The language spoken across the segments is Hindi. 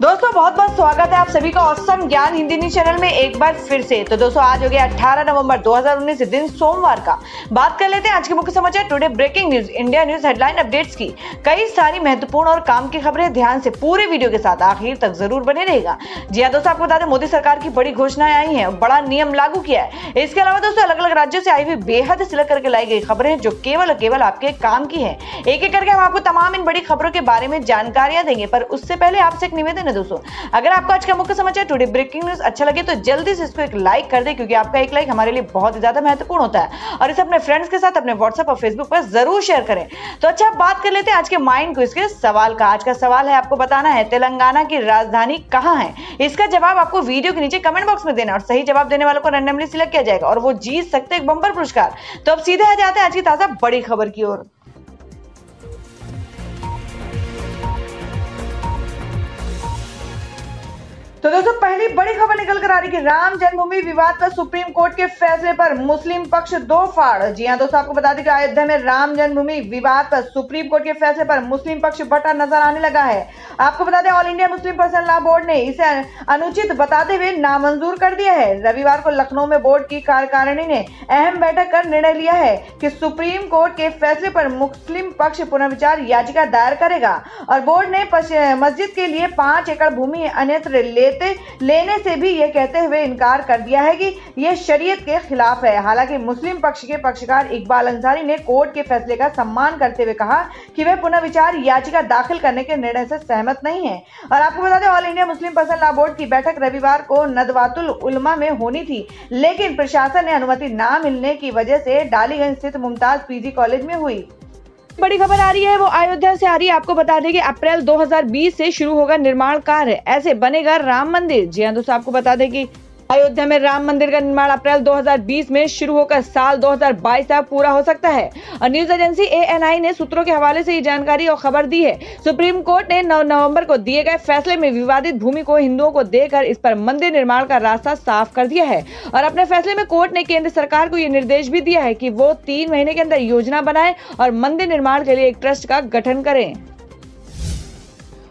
दोस्तों बहुत बहुत स्वागत है आप सभी का औसम ज्ञान हिंदी न्यूज चैनल में एक बार फिर से। तो दोस्तों आज हो गया 18 नवंबर 2019 दिन सोमवार का। बात कर लेते हैं आज के मुख्य समाचार today breaking news India news headline updates की। कई सारी महत्वपूर्ण और काम की खबरें ध्यान से पूरे वीडियो के साथ आखिर तक जरूर बने रहेगा। जी हाँ दोस्तों, आपको बता दें मोदी सरकार की बड़ी घोषणाएं आई है, बड़ा नियम लागू किया है। इसके अलावा दोस्तों अलग अलग राज्यों से आई हुई बेहद सिलक करके लाई गई खबरें जो केवल और केवल आपके काम की है। एक एक करके हम आपको तमाम इन बड़ी खबरों के बारे में जानकारियां देंगे, पर उससे पहले आपसे एक निवेदन है दोस्तों, अगर आपको आज का मुख्य समाचार टुडे ब्रेकिंग न्यूज अच्छा लगे तो जल्दी से इसको एक लाइक कर दे, क्योंकि आपका एक लाइक हमारे लिए बहुत ज्यादा महत्वपूर्ण होता है। और इसे अपने फ्रेंड्स के साथ अपने व्हाट्सएप और फेसबुक पर जरूर शेयर करें। तो अच्छा बात कर लेते हैं आज के माइंड क्विज के सवाल का। आज का सवाल है, आपको बताना है तेलंगाना की राजधानी कहाँ है। इसका जवाब आपको वीडियो के नीचे कमेंट बॉक्स में देना और सही जवाब देने वालों को रैंडमली सिलेक्ट किया जाएगा और वो जीत सकते हैं बम्पर पुरस्कार। तो अब सीधे आ जाते हैं आज की ताजा बड़ी खबर की ओर। तो दोस्तों पहली बड़ी खबर निकल कर आ रही है कि राम जन्मभूमि विवाद पर सुप्रीम कोर्ट के फैसले पर मुस्लिम पक्ष दो फाड़। जी हां दोस्तों, आपको बता दें कि अयोध्या में राम जन्मभूमि विवाद पर सुप्रीम कोर्ट के फैसले पर मुस्लिम पक्ष बटा नजर आने लगा है। आपको बता दें all India Muslim personal law board ने इसे अनुचित बताते हुए नामंजूर कर दिया है। रविवार को लखनऊ में बोर्ड की कार्यकारिणी ने अहम बैठक कर निर्णय लिया है कि सुप्रीम कोर्ट के फैसले पर मुस्लिम पक्ष पुनर्विचार याचिका दायर करेगा और बोर्ड ने मस्जिद के लिए 5 एकड़ भूमि अन्यत्र लेने से भी यह कहते हुए इनकार कर दिया है कि यह शरीयत के खिलाफ है। हालांकि मुस्लिम पक्ष के पक्षकार इकबाल अंसारी ने कोर्ट के फैसले का सम्मान करते हुए कहा कि वे पुनर्विचार याचिका दाखिल करने के निर्णय से सहमत नहीं हैं। और आपको बता दें all India Muslim personal law board की बैठक रविवार को नदवातुल उलमा में होनी थी, लेकिन प्रशासन ने अनुमति न मिलने की वजह से डालीगंज स्थित मुमताज पीजी कॉलेज में हुई। बड़ी खबर आ रही है वो अयोध्या से आ रही है। आपको बता दें कि अप्रैल 2020 से शुरू होगा निर्माण कार्य, ऐसे बनेगा राम मंदिर। जी हां दोस्तों, आपको बता दें कि अयोध्या में राम मंदिर का निर्माण अप्रैल 2020 में शुरू होकर साल 2022 तक पूरा हो सकता है। और न्यूज एजेंसी ANI ने सूत्रों के हवाले से ये जानकारी और खबर दी है। सुप्रीम कोर्ट ने 9 नवंबर को दिए गए फैसले में विवादित भूमि को हिंदुओं को देकर इस पर मंदिर निर्माण का रास्ता साफ कर दिया है। और अपने फैसले में कोर्ट ने केंद्र सरकार को ये निर्देश भी दिया है कि वो 3 महीने के अंदर योजना बनाए और मंदिर निर्माण के लिए एक ट्रस्ट का गठन करें।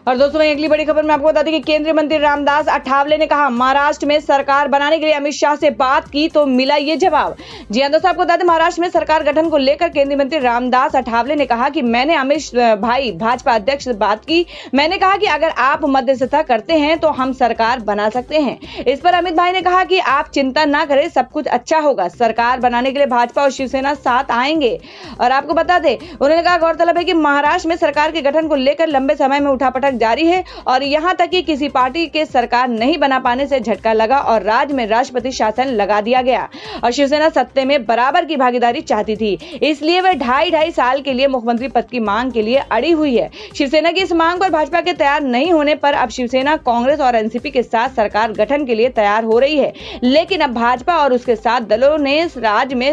और दोस्तों वहीं अगली बड़ी खबर में आपको बता दें कि केंद्रीय मंत्री रामदास अठावले ने कहा महाराष्ट्र में सरकार बनाने के लिए अमित शाह से बात की तो मिला ये जवाब। जी हां दोस्तों, आपको बता दें महाराष्ट्र में सरकार गठन को लेकर केंद्रीय मंत्री रामदास अठावले ने कहा कि मैंने अमित भाई भाजपा अध्यक्ष से बात की, मैंने कहा कि अगर आप मध्यस्थता करते हैं तो हम सरकार बना सकते हैं। इस पर अमित भाई ने कहा कि आप चिंता ना करें, सब कुछ अच्छा होगा, सरकार बनाने के लिए भाजपा और शिवसेना साथ आएंगे। और आपको बता दें उन्होंने कहा गौरतलब है कि महाराष्ट्र में सरकार के गठन को लेकर लंबे समय में उठापटक जारी है और यहां तक कि किसी पार्टी के सरकार नहीं बना पाने से झटका लगा और राज्य में राष्ट्रपति शासन लगा दिया गया। और शिवसेना सत्ते में बराबर की भागीदारी चाहती थी, इसलिए वह 2.5 साल के लिए मुख्यमंत्री पद की मांग के लिए अड़ी हुई है। शिवसेना की इस मांग पर भाजपा के तैयार नहीं होने पर अब शिवसेना कांग्रेस और NCP के साथ सरकार गठन के लिए तैयार हो रही है, लेकिन अब भाजपा और उसके साथ दलों ने राज्य में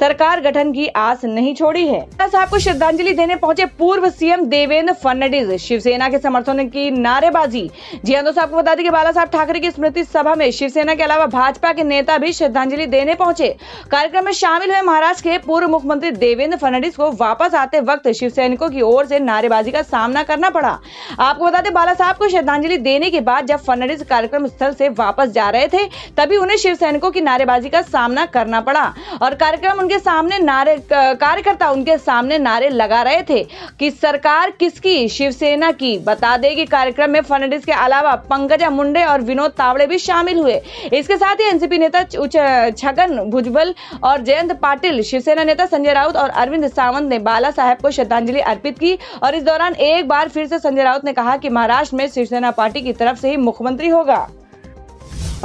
सरकार गठन की आस नहीं छोड़ी है। साहब को श्रद्धांजलि देने पहुंचे पूर्व CM देवेंद्र फडणवीस, शिवसेना के समर्थन की नारेबाजी। जी हां दोस्तों, आपको बता दें कि बाला साहब ठाकरे की स्मृति सभा में शिवसेना के अलावा भाजपा के नेता भी श्रद्धांजलि देने पहुंचे। कार्यक्रम में शामिल हुए महाराष्ट्र के पूर्व मुख्यमंत्री देवेंद्र फडणवीस को वापस आते वक्त शिवसैनिकों की ओर से नारेबाजी का सामना करना पड़ा। आपको बता दें बाला साहब को श्रद्धांजलि देने के बाद जब फडणवीस कार्यक्रम स्थल से वापस जा रहे थे तभी उन्हें शिवसैनिकों की नारेबाजी का सामना करना पड़ा और कार्यकर्ता उनके सामने नारे लगा रहे थे कि सरकार किसकी, शिवसेना की। बता दें कि कार्यक्रम में फडणवीस के अलावा पंकजा मुंडे और विनोद तावड़े भी शामिल हुए। इसके साथ ही NCP नेता छगन भुजबल और जयंत पाटिल, शिवसेना नेता संजय राउत और अरविंद सावंत ने बाला साहब को श्रद्धांजलि अर्पित की। और इस दौरान एक बार फिर से संजय राउत ने कहा कि महाराष्ट्र में शिवसेना पार्टी की तरफ से ही मुख्यमंत्री होगा।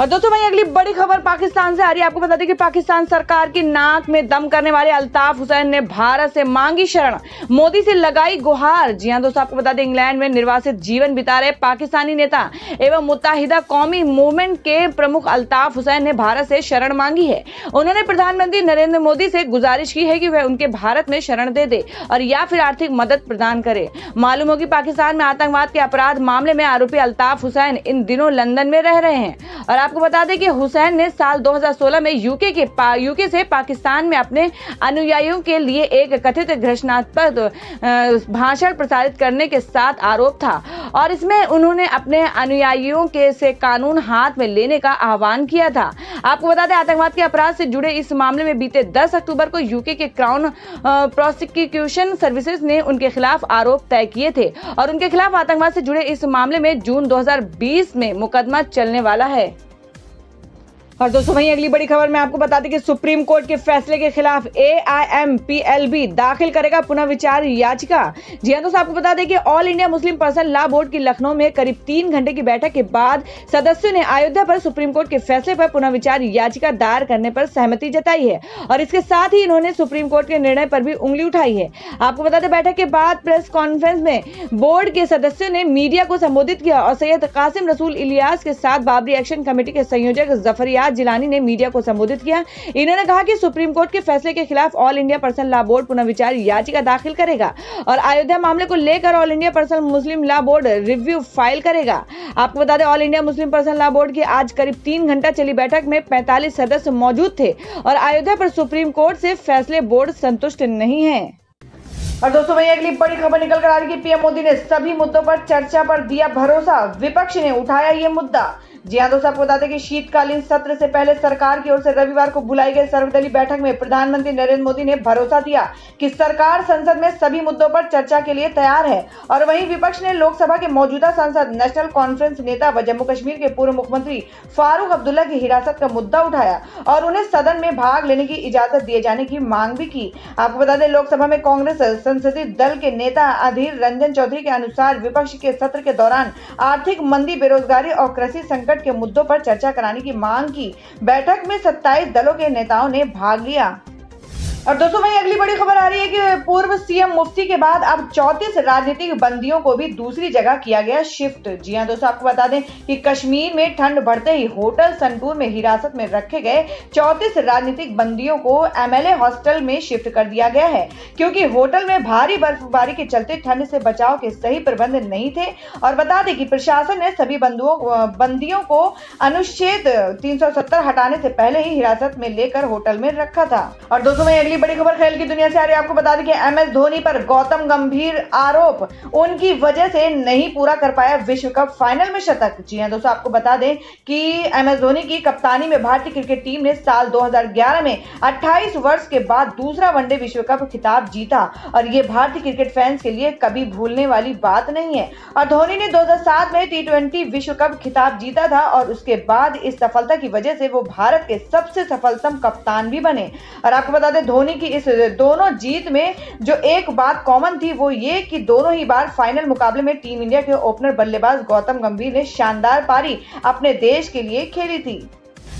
और दोस्तों वहीं अगली बड़ी खबर पाकिस्तान से आ रही है। आपको बता दें कि पाकिस्तान सरकार की नाक में दम करने वाले अल्ताफ हुसैन ने भारत से मांगी शरण, मोदी से लगाई गुहार। जी हां दोस्तों, आपको बता दें इंग्लैंड में निर्वासित जीवन बिता रहे पाकिस्तानी नेता एवं मुत्ताहिदा कौमी मूवमेंट के प्रमुख अल्ताफ हुसैन ने भारत से शरण मांगी है। उन्होंने प्रधानमंत्री नरेंद्र मोदी से गुजारिश की है कि वह उनके भारत में शरण दे दे और या फिर आर्थिक मदद प्रदान करे। मालूम हो कि पाकिस्तान में आतंकवाद के अपराध मामले में आरोपी अल्ताफ हुसैन इन दिनों लंदन में रह रहे हैं। आपको बता दें कि हुसैन ने साल 2016 में यूके से पाकिस्तान में अपने अनुयायियों के लिए एक कथित घृणास्पद भाषण प्रसारित करने के साथ आरोप था और इसमें उन्होंने अपने अनुयायियों के से कानून हाथ में लेने का आह्वान किया था। आपको बता दें आतंकवाद के अपराध से जुड़े इस मामले में बीते 10 अक्टूबर को यूके के क्राउन प्रोसिक्यूशन सर्विसेज ने उनके खिलाफ आरोप तय किए थे और उनके खिलाफ आतंकवाद से जुड़े इस मामले में जून 2020 में मुकदमा चलने वाला है। और दोस्तों वहीं अगली बड़ी खबर में आपको बता दें कि सुप्रीम कोर्ट के फैसले के खिलाफ AIMPLB दाखिल करेगा पुनर्विचार याचिका। जी हां दोस्तों, आपको बता दें कि all India Muslim personal law board की लखनऊ में करीब 3 घंटे की बैठक के बाद सदस्यों ने अयोध्या पर सुप्रीम कोर्ट के फैसले पर पुनर्विचार याचिका दायर करने पर सहमति जताई है और इसके साथ ही इन्होंने सुप्रीम कोर्ट के निर्णय पर भी उंगली उठाई है। आपको बता दें बैठक के बाद प्रेस कॉन्फ्रेंस में बोर्ड के सदस्यों ने मीडिया को संबोधित किया और सैयद कासिम रसूल इलियास के साथ बाबरी एक्शन कमेटी के संयोजक जफरिया जिलानी ने मीडिया को संबोधित किया। इन्होंने कहा कि सुप्रीम कोर्ट के फैसले के खिलाफ all India personal law board पुनर्विचार याचिका दाखिल करेगा और अयोध्या मामले को लेकर all India personal Muslim law board review file करेगा। आपको बता दें all India Muslim personal law board की आज करीब 3 घंटा चली बैठक में 45 सदस्य मौजूद थे और अयोध्या पर सुप्रीम कोर्ट से फैसले बोर्ड संतुष्ट नहीं है। और दोस्तों वही अगली बड़ी खबर निकल कर आ रही है कि पीएम मोदी ने सभी मुद्दों पर चर्चा पर दिया भरोसा, विपक्ष ने उठाया ये मुद्दा। जी हां दोस्तों, आपको बता दें कि शीतकालीन सत्र से पहले सरकार की ओर से रविवार को बुलाई गई सर्वदलीय बैठक में प्रधानमंत्री नरेंद्र मोदी ने भरोसा दिया कि सरकार संसद में सभी मुद्दों पर चर्चा के लिए तैयार है। और वहीं विपक्ष ने लोकसभा के मौजूदा सांसद नेशनल कॉन्फ्रेंस नेता व जम्मू कश्मीर के पूर्व मुख्यमंत्री फारूक अब्दुल्ला की हिरासत का मुद्दा उठाया और उन्हें सदन में भाग लेने की इजाजत दिए जाने की मांग भी की। आपको बता दें लोकसभा में कांग्रेस संसदीय दल के नेता अधीर रंजन चौधरी के अनुसार विपक्ष के सत्र के दौरान आर्थिक मंदी, बेरोजगारी और कृषि संकट के मुद्दों पर चर्चा कराने की मांग की। बैठक में 27 दलों के नेताओं ने भाग लिया। और दोस्तों वहीं अगली बड़ी खबर आ रही है कि पूर्व सीएम मुफ्ती के बाद अब 34 राजनीतिक बंदियों को भी दूसरी जगह किया गया शिफ्ट। जी हां दोस्तों, आपको बता दें कि कश्मीर में ठंड बढ़ते ही होटल संतूर में हिरासत में रखे गए 34 राजनीतिक बंदियों को एमएलए हॉस्टल में शिफ्ट कर दिया गया है क्योंकि होटल में भारी बर्फबारी के चलते ठंड से बचाव के सही प्रबंध नहीं थे। और बता दें कि प्रशासन ने सभी बंदियों को अनुच्छेद 370 हटाने से पहले ही हिरासत में लेकर होटल में रखा था। और दोस्तों वहीं बड़ी खबर खेल की दुनिया से आ रही है। आपको बता दें कि एमएस धोनी पर गौतम गंभीर आरोप, उनकी वजह से नहीं पूरा कर पाया विश्व कप फाइनल में शतक। जी हां दोस्तों, आपको बता दें कि एमएस धोनी की कप्तानी में भारतीय क्रिकेट टीम ने साल 2011 में 28 वर्ष के बाद दूसरा वनडे विश्व कप खिताब जीता और ये भारतीय क्रिकेट फैंस के लिए कभी भूलने वाली बात नहीं है। और धोनी ने 2007 में T20 विश्व कप खिताब जीता था और उसके बाद इस सफलता की वजह से वो भारत के सबसे सफलतम कप्तान भी बने। और आपको बता दें कि इस दोनों जीत में जो एक बात कॉमन थी वो ये कि दोनों ही बार फाइनल मुकाबले में टीम इंडिया के ओपनर बल्लेबाज गौतम गंभीर ने शानदार पारी अपने देश के लिए खेली थी।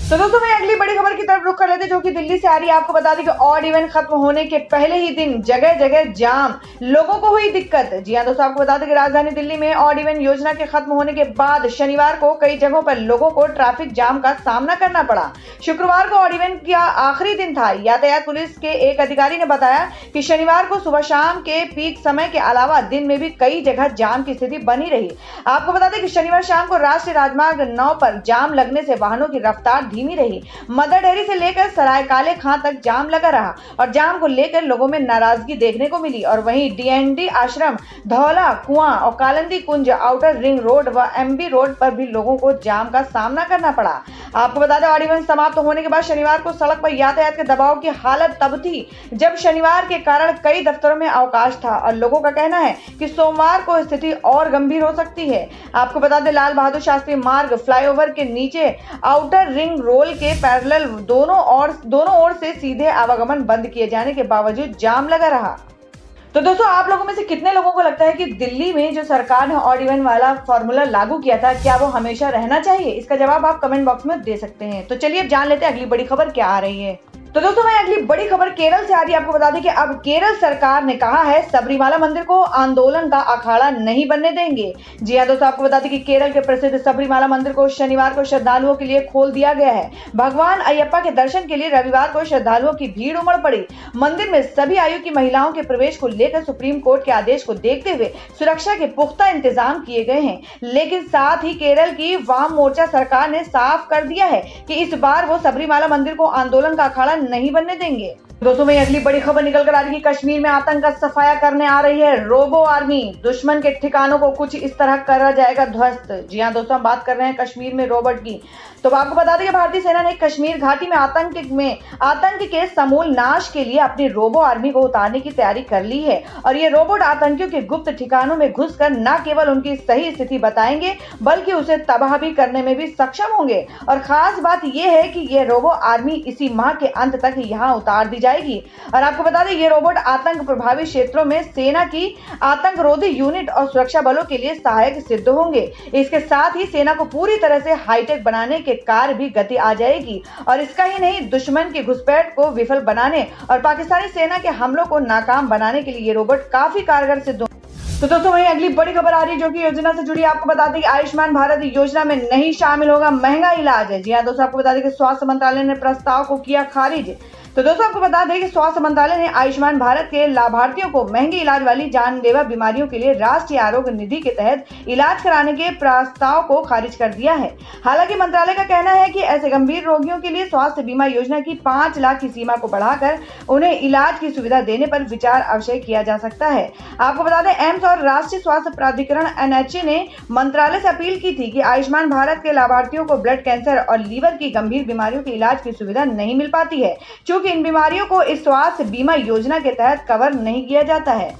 तो दोस्तों मैं अगली बड़ी खबर की तरफ रुख कर लेते जो कि दिल्ली से आ रही है। आपको बता दें कि ऑड इवेंट खत्म होने के पहले ही दिन जगह जगह जाम, लोगों को हुई दिक्कत। जी हां दोस्तों, आपको बता दें कि राजधानी दिल्ली में ऑड इवेंट योजना के खत्म होने के बाद शनिवार को कई जगहों पर लोगों को ट्रैफिक जाम का सामना करना पड़ा। शुक्रवार को ऑड इवेंट का आखिरी दिन था। यातायात पुलिस के एक अधिकारी ने बताया कि शनिवार को सुबह शाम के पीक समय के अलावा दिन में भी कई जगह जाम की स्थिति बनी रही। आपको बता दें कि शनिवार शाम को राष्ट्रीय राजमार्ग 9 पर जाम लगने से वाहनों की रफ्तार धीमी रही। मदर डेयरी से लेकर सराय काले खां तक जाम लगा रहा और जाम को लेकर लोगों में नाराजगी देखने को मिली। और वहीं डीएनडी आश्रम, धौला कुआं और Kalindi Kunj outer ring road व एमबी रोड पर भी लोगों को जाम का सामना करना पड़ा। आपको बता दें ऑड इवेंट समाप्त होने के बाद शनिवार को सड़क पर यातायात के दबाव की हालत तब थी जब शनिवार के कारण कई दफ्तरों में अवकाश था और लोगों का कहना है कि सोमवार को स्थिति और गंभीर हो सकती है। आपको बता दें लाल बहादुर शास्त्री मार्ग फ्लाईओवर के नीचे आउटर रिंग रोल के पैरेलल दोनों ओर से सीधे आवागमन बंद किए जाने के बावजूद जाम लगा रहा। तो दोस्तों आप लोगों में से कितने लोगों को लगता है कि दिल्ली में जो सरकार ने ऑड इवेंट वाला फॉर्मूला लागू किया था क्या वो हमेशा रहना चाहिए? इसका जवाब आप कमेंट बॉक्स में दे सकते हैं। तो चलिए अब जान लेते हैं अगली बड़ी खबर क्या आ रही है। तो दोस्तों मैं अगली बड़ी खबर केरल से आ रही है। आपको बता दें कि अब केरल सरकार ने कहा है सबरीमाला मंदिर को आंदोलन का अखाड़ा नहीं बनने देंगे। जी हां दोस्तों, आपको बता दें कि केरल के प्रसिद्ध सबरीमाला मंदिर को शनिवार को श्रद्धालुओं के लिए खोल दिया गया है। भगवान अयप्पा के दर्शन के लिए रविवार को श्रद्धालुओं की भीड़ उमड़ पड़ी। मंदिर में सभी आयु की महिलाओं के प्रवेश को लेकर सुप्रीम कोर्ट के आदेश को देखते हुए सुरक्षा के पुख्ता इंतजाम किए गए हैं। लेकिन साथ ही केरल की वाम मोर्चा सरकार ने साफ कर दिया है कि इस बार वो सबरीमाला मंदिर को आंदोलन का अखाड़ा नहीं बनने देंगे। दोस्तों में अगली बड़ी खबर निकल कर आ रही है। कश्मीर में आतंक का सफाया करने आ रही है रोबो आर्मी। दुश्मन के ठिकानों को कुछ इस तरह करा जाएगा ध्वस्त। जी हां दोस्तों, हम बात कर रहे हैं कश्मीर में रोबोट की। तो आपको बता दें कि भारतीय सेना ने कश्मीर घाटी में आतंक के समूल नाश के लिए अपनी रोबो आर्मी को उतारने की तैयारी कर ली है। और ये रोबोट आतंकियों के गुप्त ठिकानों में घुस कर न केवल उनकी सही स्थिति बताएंगे बल्कि उसे तबाह भी करने में भी सक्षम होंगे। और खास बात यह है कि ये रोबो आर्मी इसी माह के अंत तक यहाँ उतार दी जाएगी। और आपको बता दें ये रोबोट आतंक प्रभावित क्षेत्रों में सेना की आतंकरोधी यूनिट और सुरक्षा बलों के लिए सहायक सिद्ध होंगे। इसके साथ ही सेना को पूरी तरह से हाईटेक बनाने के कार्य भी गति आ जाएगी। और इसका ही नहीं, दुश्मन की घुसपैठ को विफल बनाने और पाकिस्तानी सेना के हमलों को नाकाम बनाने के लिए ये रोबोट काफी कारगर सिद्ध होंगे। तो दोस्तों वहीं अगली बड़ी खबर आ रही है जो कि योजना से जुड़ी। आपको बता दें कि आयुष्मान भारत योजना में नहीं शामिल होगा महंगा इलाज है। जी हाँ दोस्तों, आपको बता दें कि स्वास्थ्य मंत्रालय ने प्रस्ताव को किया खारिज। तो दोस्तों आपको बता दें कि स्वास्थ्य मंत्रालय ने आयुष्मान भारत के लाभार्थियों को महंगे इलाज वाली जानलेवा बीमारियों के लिए राष्ट्रीय आरोग्य निधि के तहत इलाज कराने के प्रस्ताव को खारिज कर दिया है। हालांकि मंत्रालय का कहना है कि ऐसे गंभीर रोगियों के लिए स्वास्थ्य बीमा योजना की 5 लाख की सीमा को बढ़ाकर उन्हें इलाज की सुविधा देने पर विचार अवश्य किया जा सकता है। आपको बता दें एम्स और राष्ट्रीय स्वास्थ्य प्राधिकरण NHA ने मंत्रालय से अपील की थी कि आयुष्मान भारत के लाभार्थियों को ब्लड कैंसर और लीवर की गंभीर बीमारियों के इलाज की सुविधा नहीं मिल पाती है, क्योंकि इन बीमारियों को इस स्वास्थ्य बीमा योजना के तहत कवर नहीं किया जाता है।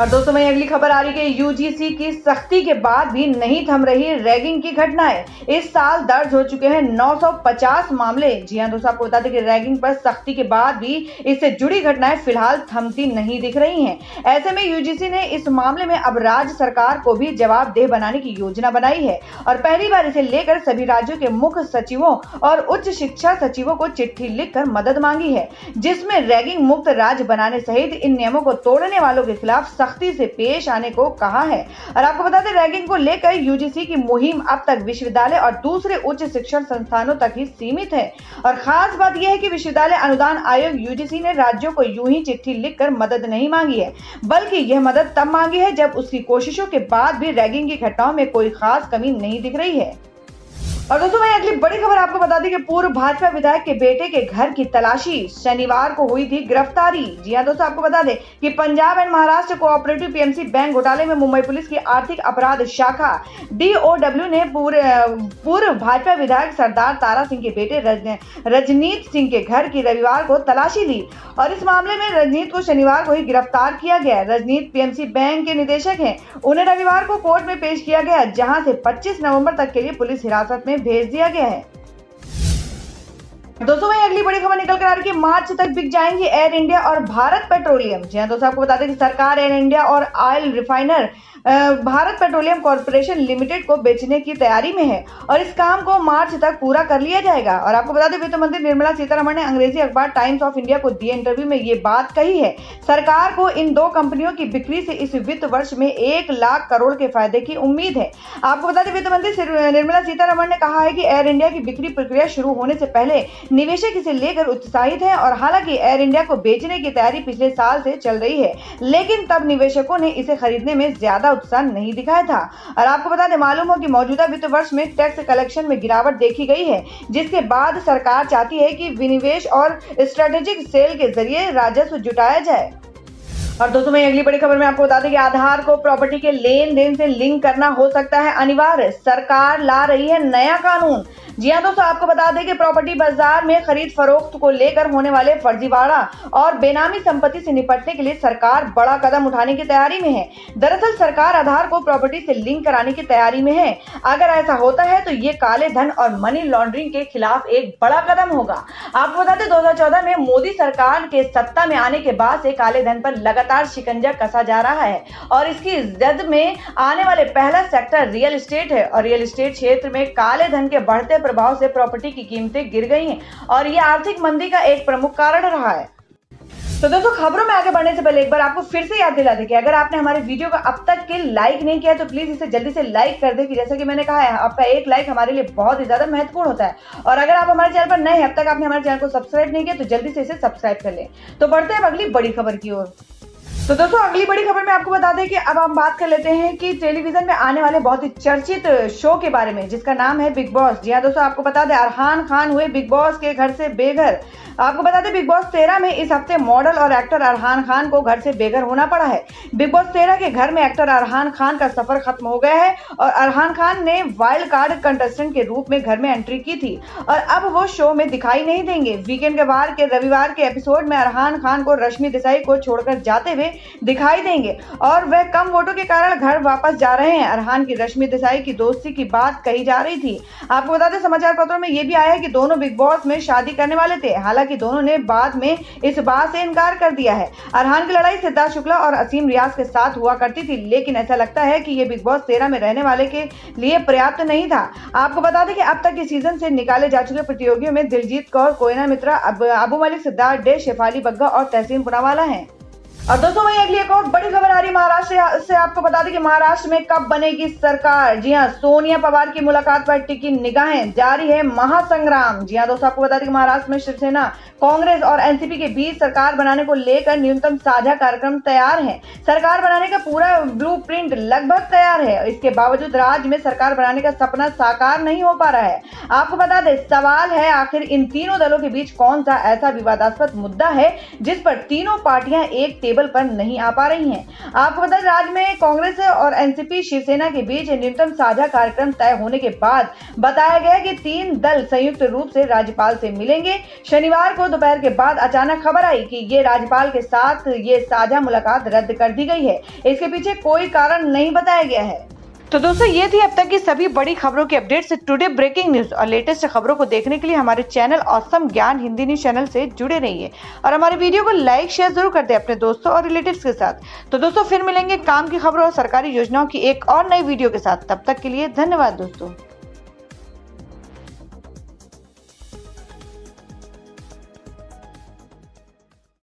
और दोस्तों में अगली खबर आ रही है कि UGC की सख्ती के बाद भी नहीं थम रही रैगिंग की घटनाएं। इस साल दर्ज हो चुके हैं 950 मामले। जी हां दोस्तों, आपको बता दें कि रैगिंग पर सख्ती के बाद भी इससे जुड़ी घटनाएं फिलहाल थमती नहीं दिख रही हैं। ऐसे में UGC ने इस मामले में अब राज्य सरकार को भी जवाबदेह बनाने की योजना बनाई है। और पहली बार इसे लेकर सभी राज्यों के मुख्य सचिवों और उच्च शिक्षा सचिवों को चिट्ठी लिखकर मदद मांगी है, जिसमें रैगिंग मुक्त राज्य बनाने सहित इन नियमों को तोड़ने वालों के खिलाफ सख्ती से पेश आने को कहा है। और आपको बता दें रैगिंग को लेकर UGC की मुहिम अब तक विश्वविद्यालय और दूसरे उच्च शिक्षण संस्थानों तक ही सीमित है। और खास बात यह है कि विश्वविद्यालय अनुदान आयोग UGC ने राज्यों को यूं ही चिट्ठी लिखकर मदद नहीं मांगी है, बल्कि यह मदद तब मांगी है जब उसकी कोशिशों के बाद भी रैगिंग की घटनाओं में कोई खास कमी नहीं दिख रही है। और दोस्तों मैं अगली बड़ी खबर आपको बता दें कि पूर्व भाजपा विधायक के बेटे के घर की तलाशी शनिवार को हुई थी गिरफ्तारी। जी हां दोस्तों, आपको बता दें कि Punjab and Maharashtra cooperative PMC bank घोटाले में मुंबई पुलिस की आर्थिक अपराध शाखा DOW ने पूर्व भाजपा विधायक सरदार तारा सिंह के बेटे रजनीत सिंह के घर की रविवार को तलाशी ली। और इस मामले में रजनीत को शनिवार को ही गिरफ्तार किया गया। रजनीत PMC बैंक के निदेशक है। उन्हें रविवार को कोर्ट में पेश किया गया, जहाँ से 25 नवम्बर तक के लिए पुलिस हिरासत में भेज दिया गया है। दोस्तों वहीं अगली बड़ी खबर निकल कर आ रही है कि मार्च तक बिक जाएंगी एयर इंडिया और भारत पेट्रोलियम। जी हां दोस्तों, आपको बता दें कि सरकार एयर इंडिया और oil refiner Bharat petroleum corporation limited को बेचने की तैयारी में है। और इस काम को मार्च तक पूरा कर लिया जाएगा। और आपको बता दें वित्त मंत्री निर्मला सीतारमण ने अंग्रेजी अखबार टाइम्स ऑफ इंडिया को दिए इंटरव्यू में ये बात कही है। सरकार को इन दो कंपनियों की बिक्री से इस वित्त वर्ष में 1 लाख करोड़ के फायदे की उम्मीद है। आपको बता दें वित्त मंत्री निर्मला सीतारमण ने कहा है कि एयर इंडिया की बिक्री प्रक्रिया शुरू होने से पहले निवेशक इसे लेकर उत्साहित है। और हालांकि एयर इंडिया को बेचने की तैयारी पिछले साल से चल रही है, लेकिन तब निवेशकों ने इसे खरीदने में ज्यादा उत्साह नहीं दिखाया था। और आपको बता दें मालूम हो कि मौजूदा वित्त वर्ष में टैक्स कलेक्शन में गिरावट देखी गई है, जिसके बाद सरकार चाहती है कि विनिवेश और स्ट्रेटेजिक सेल के जरिए राजस्व जुटाया जाए। और दोस्तों मैं अगली बड़ी खबर में आपको बता दें कि आधार को प्रॉपर्टी के लेन देन से लिंक करना हो सकता है अनिवार्य। सरकार ला रही है नया कानून। जी हां दोस्तों, आपको बता दें कि प्रॉपर्टी बाजार में खरीद फरोख्त को लेकर होने वाले फर्जीवाड़ा और बेनामी संपत्ति से निपटने के लिए सरकार बड़ा कदम उठाने की तैयारी में है। दरअसल सरकार आधार को प्रॉपर्टी से लिंक कराने की तैयारी में है। अगर ऐसा होता है तो ये काले धन और मनी लॉन्ड्रिंग के खिलाफ एक बड़ा कदम होगा। आपको बताते 2014 में मोदी सरकार के सत्ता में आने के बाद से काले धन पर लगातार शिकंजा कसा जा रहा है और इसकी जद में आने वाले पहला सेक्टर रियल एस्टेट है और रियल एस्टेट क्षेत्र में काले धन के बढ़ते प्रभाव से प्रॉपर्टी की कीमतें गिर गई हैं और ये आर्थिक मंदी का एक प्रमुख कारण रहा है। तो दोस्तों खबरों में आगे बढ़ने से पहले एक बार आपको फिर से याद दिला दें कि अगर आपने हमारे वीडियो को अब तक के लाइक नहीं किया है तो प्लीज इसे जल्दी से लाइक कर दें कि जैसा कि मैंने कहा है आपका एक लाइक हमारे लिए बहुत ही ज्यादा महत्वपूर्ण होता है। और अगर आप हमारे चैनल पर नए हैं, अब तक आपने हमारे चैनल को सब्सक्राइब नहीं किया तो जल्दी से इसे सब्सक्राइब कर लें। तो बढ़ते हैं अगली बड़ी खबर की ओर। तो दोस्तों अगली बड़ी खबर में आपको बता दें कि अब हम बात कर लेते हैं कि टेलीविजन में आने वाले बहुत ही चर्चित शो के बारे में जिसका नाम है बिग बॉस। जी हाँ दोस्तों आपको बता दें अरहान खान हुए बिग बॉस के घर से बेघर। आपको बता दें बिग बॉस 13 में इस हफ्ते मॉडल और एक्टर अरहान खान को घर से बेघर होना पड़ा है। बिग बॉस 13 के घर में एक्टर अरहान खान का सफर खत्म हो गया है और अरहान खान ने वाइल्ड कार्ड कंटेस्टेंट के रूप में घर में एंट्री की थी और अब वो शो में दिखाई नहीं देंगे। वीकेंड के बाहर के रविवार के एपिसोड में अरहान खान को रश्मि देसाई को छोड़कर जाते हुए दिखाई देंगे और वह कम वोटों के कारण घर वापस जा रहे हैं। अरहान की रश्मि देसाई की दोस्ती की बात कही जा रही थी। आपको बता दें समाचार पत्रों में यह भी आया है कि दोनों बिग बॉस में शादी करने वाले थे, हालांकि दोनों ने बाद में इस बात से इनकार कर दिया है। अरहान की लड़ाई सिद्धार्थ शुक्ला और असीम रियाज के साथ हुआ करती थी, लेकिन ऐसा लगता है कि यह बिग बॉस 13 में रहने वाले के लिए पर्याप्त नहीं था। आपको बता दें कि अब तक के सीजन से निकाले जा चुके प्रतियोगियों में दिलजीत कौर, कोयना मित्रा, अबू मलिक, सिद्धार्थ डे, शेफाली बग्गा और तहसीन पुनावाला हैं। और दोस्तों वहीं अगली एक और बड़ी खबर आ रही है महाराष्ट्र से। आपको बता दें कि महाराष्ट्र में कब बनेगी सरकार। जी हां सोनिया पवार की मुलाकात पर टिकी निगाहें, जारी है महासंग्राम। जी हां दोस्तों आपको बता दें कि महाराष्ट्र में शिवसेना, कांग्रेस और एनसीपी के बीच सरकार बनाने को लेकर न्यूनतम साझा कार्यक्रम तैयार है। सरकार बनाने का पूरा ब्लूप्रिंट लगभग तैयार है, इसके बावजूद राज्य में सरकार बनाने का सपना साकार नहीं हो पा रहा है। आपको बता दें सवाल है आखिर इन तीनों दलों के बीच कौन सा ऐसा विवादास्पद मुद्दा है जिस पर तीनों पार्टियां एक टेबल पर नहीं आ पा रही हैं। आपको बता दें राज्य में कांग्रेस और एनसीपी शिवसेना के बीच न्यूनतम साझा कार्यक्रम तय होने के बाद बताया गया कि तीन दल संयुक्त रूप से राज्यपाल से मिलेंगे। शनिवार को दोपहर के बाद अचानक खबर आई कि ये राज्यपाल के साथ ये साझा मुलाकात रद्द कर दी गई है। इसके पीछे कोई कारण नहीं बताया गया है। तो दोस्तों ये थी अब तक की सभी बड़ी खबरों की अपडेट्स। टुडे ब्रेकिंग न्यूज और लेटेस्ट खबरों को देखने के लिए हमारे चैनल ऑसम ज्ञान हिंदी न्यूज चैनल से जुड़े रहिए और हमारे वीडियो को लाइक शेयर जरूर कर दें अपने दोस्तों और रिलेटिव्स के साथ। तो दोस्तों फिर मिलेंगे काम की खबरों और सरकारी योजनाओं की एक और नई वीडियो के साथ। तब तक के लिए धन्यवाद दोस्तों।